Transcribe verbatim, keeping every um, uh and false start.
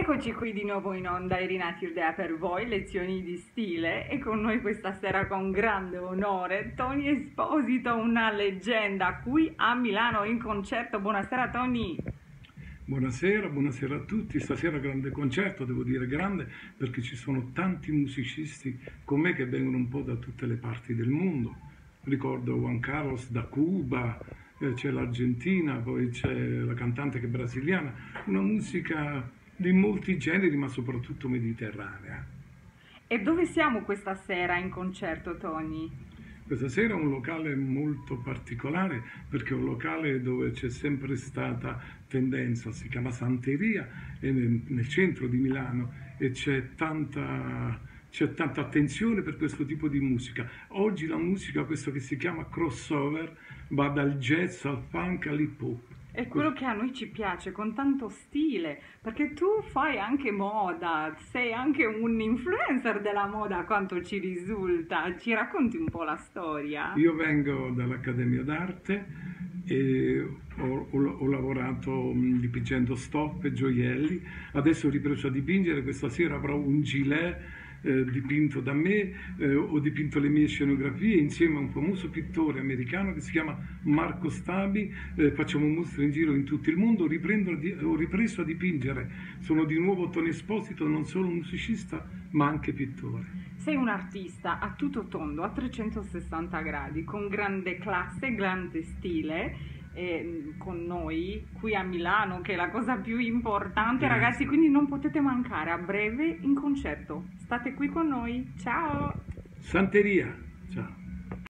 Eccoci qui di nuovo in onda, Irina Tirdea per voi, lezioni di stile, e con noi questa sera con grande onore Tony Esposito, una leggenda, qui a Milano in concerto. Buonasera Tony. Buonasera, buonasera a tutti. Stasera grande concerto, devo dire grande, perché ci sono tanti musicisti con me che vengono un po' da tutte le parti del mondo. Ricordo Juan Carlos da Cuba, c'è l'Argentina, poi c'è la cantante che è brasiliana, una musica di molti generi ma soprattutto mediterranea. E dove siamo questa sera in concerto, Tony? Questa sera è un locale molto particolare, perché è un locale dove c'è sempre stata tendenza, si chiama Santeria, è nel, nel centro di Milano, e c'è tanta, c'è tanta attenzione per questo tipo di musica. Oggi la musica, questo che si chiama crossover, va dal jazz al funk all'hip hop. È quello che a noi ci piace, con tanto stile, perché tu fai anche moda, sei anche un influencer della moda, a quanto ci risulta. Ci racconti un po' la storia? Io vengo dall'Accademia d'Arte e ho, ho, ho lavorato dipingendo stoffe, gioielli. Adesso ho ripreso a dipingere, questa sera avrò un gilet Eh, dipinto da me, eh, ho dipinto le mie scenografie insieme a un famoso pittore americano che si chiama Marco Stabi. Eh, facciamo mostre in giro in tutto il mondo. Riprendo, ho ripreso a dipingere, sono di nuovo Tony Esposito, non solo musicista ma anche pittore. Sei un artista a tutto tondo, a trecentosessanta gradi, con grande classe, grande stile. Eh, con noi qui a Milano, che è la cosa più importante, eh. Ragazzi, quindi non potete mancare, a breve in concerto, state qui con noi. Ciao Santeria, ciao.